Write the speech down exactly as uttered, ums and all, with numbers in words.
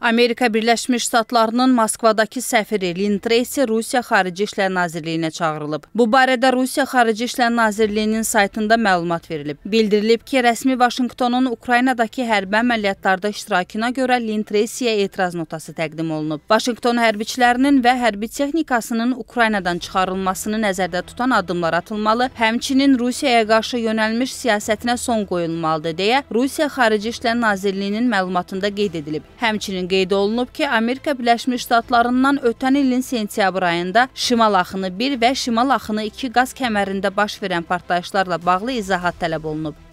Amerika Birləşmiş Ştatlarının Moskvadakı səfiri Linn Treysi Rusiya Xarici İşlər Nazirliyinə çağırılıb. Bu barədə Rusiya Xarici İşlər Nazirliyinin saytında məlumat verilib. Bildirilib ki, rəsmi Vaşinqtonun Ukraynadakı hərbi əməliyyatlarda iştirakına görə Linn Treysiyə etiraz notası təqdim olunub. Vaşinqton hərbiçilərinin və hərbi texnikasının Ukraynadan çıxarılmasını nəzərdə tutan addımlar atılmalı, həmçinin Rusiyaya qarşı yönəlmiş siyasətinə son qoyulmalıdır deyə Rusiya Xarici İşlər Nazirliyinin məlumatında qeyd edilib. Həmçinin qeyd olunub ki, Amerika Birləşmiş Ştatlarından ötən ilin sentyabr ayında Şimal axını bir və Şimal axını iki qaz kəmərində baş verən partlayışlarla bağlı izahat tələb olunub.